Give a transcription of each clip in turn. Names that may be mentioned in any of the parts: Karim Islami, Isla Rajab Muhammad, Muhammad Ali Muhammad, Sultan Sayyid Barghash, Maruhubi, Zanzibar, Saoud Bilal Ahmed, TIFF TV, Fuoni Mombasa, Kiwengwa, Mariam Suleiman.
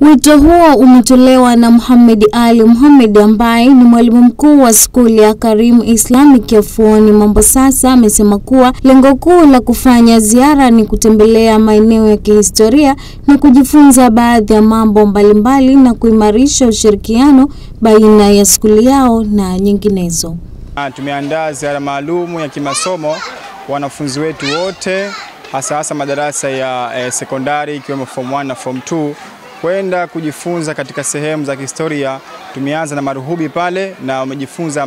Wito huo umetolewa na Muhammad Ali Muhammad ambaye ni mwalimu mkuu wa skuli ya Karim Islami ya Fuoni Mombasa. Amesema kuwa lengo kuu la kufanya ziara ni kutembelea maeneo ya kihistoria na kujifunza baadhi ya mambo mbalimbali na kuimarisha ushirikiano baina ya skuli yao na nyinginezo. Tumeandaa ziara maalumu ya kimasomo wanafunzi wetu wote hasa madarasa ya sekondari ikiwemo form 1 na form 2 kwenda kujifunza katika sehemu za historia. Tumeanza na Maruhubi pale na umejifunza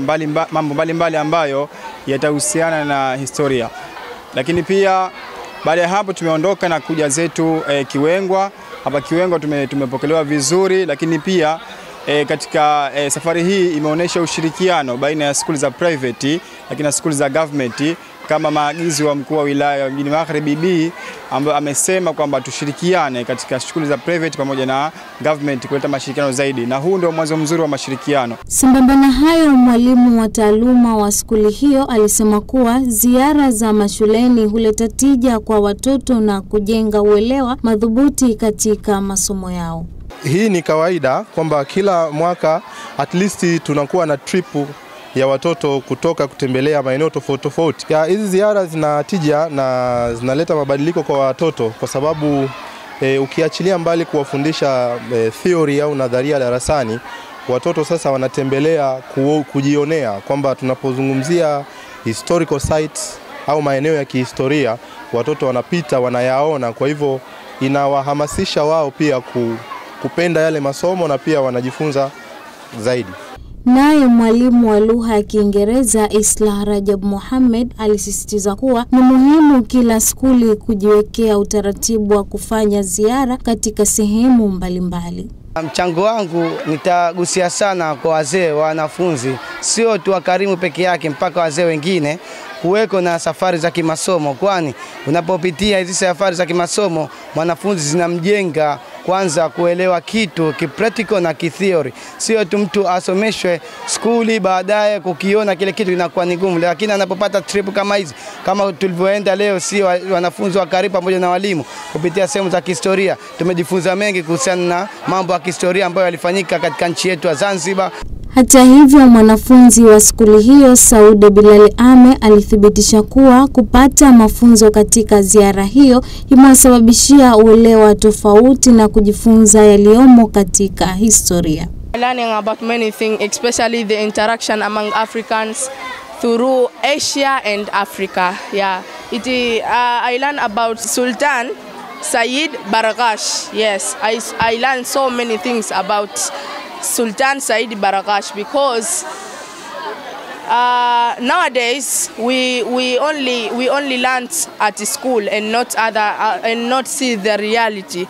mambo mbalimbali ambayo yatahusiana na historia. Lakini pia baada ya hapo tumeondoka na kuja zetu Kiwengwa. Hapa Kiwengwa tumepokelewa vizuri, lakini pia katika safari hii imeonesha ushirikiano baina ya shule za private lakini na shule za government kama maagizo wa mkuu wa wilaya mjini Magharibi B ambaye amesema kwamba tushirikiane katika shughuli za private pamoja na government kuleta mashirikiano zaidi, na huu ndio mwanzo mzuri wa mashirikiano. Sambamba na hayo, mwalimu wa taaluma wa shule hiyo alisema kuwa ziara za mashuleni huleta tija kwa watoto na kujenga uelewa madhubuti katika masomo yao. Hii ni kawaida kwamba kila mwaka at least tunakuwa na tripu ya watoto kutoka kutembelea maeneo tofauti. Hizi ziara zinatija na zinaleta mabadiliko kwa watoto kwa sababu ukiachilia mbali kuwafundisha theory au nadharia darasani, watoto sasa wanatembelea kujionea kwamba tunapozungumzia historical sites au maeneo ya kihistoria watoto wanapita wanayaona, kwa hivyo inawahamasisha wao pia kupenda yale masomo na pia wanajifunza zaidi. Naye mwalimu wa lugha ya Kiingereza Isla Rajab Muhammad alisisitiza kuwa ni muhimu kila skuli kujiwekea utaratibu wa kufanya ziara katika sehemu mbalimbali. Mchango wangu nitagusia sana kwa wazee wa wanafunzi, sio tu wa Karimu peke yake mpaka wazee wengine, kuweko na safari za kimasomo, kwani unapopitia hizi safari za kimasomo wanafunzi zinamjenga kwanza kuelewa kitu kipractical na kitheory. Sio tu mtu asomeshwe skuli baadaye kukiona kile kitu inakuwa ni gumu, lakini anapopata trip kama hizi kama tulivyoenda leo, si wanafunzi wa Karimu pamoja na walimu kupitia sehemu za kihistoria tumejifunza mengi kuhusiana na mambo ya kihistoria ambayo yalifanyika katika nchi yetu ya Zanzibar. Hata hivyo, mwanafunzi wa shule hiyo Saoud Bilal Ahmed alithibitisha kuwa kupata mafunzo katika ziara hiyo imesababishia uelewa tofauti na kujifunza yaliomo katika historia. Learning about many things, especially the interaction among Africans through Asia and Africa. Yeah, I learned about Sultan Sayyid Barghash. Yes, I learned so many things about Sultan Sayyid Barghash because nowadays we only learn at school and not other and not see the reality.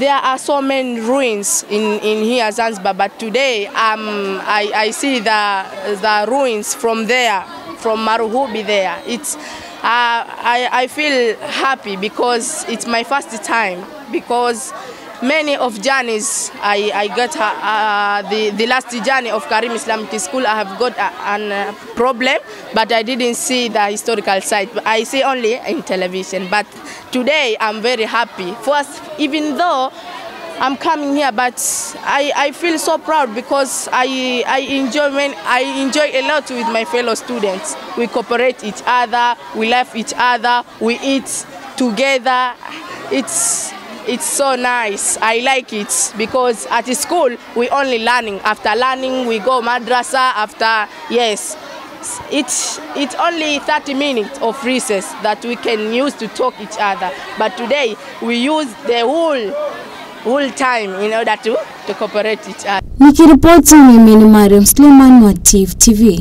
There are so many ruins in here Zanzibar, but today I see the ruins from there, from Maruhubi there. It's I feel happy because it's my first time, because many of journeys I got the last journey of Karim Islamic School I have got a problem, but I didn't see the historical site. I see only in television, but today I'm very happy. First, even though I'm coming here, but I feel so proud because I enjoy a lot with my fellow students. We cooperate each other, we laugh each other, we eat together. It's so nice. I like it because at school we only learning. After learning we go madrasa. After, yes, it's only 30 minutes of recess that we can use to talk each other. But today we use the whole time in order to cooperate each other. Nikiripoti mimi ni Mariam Suleiman wa TIFF TV.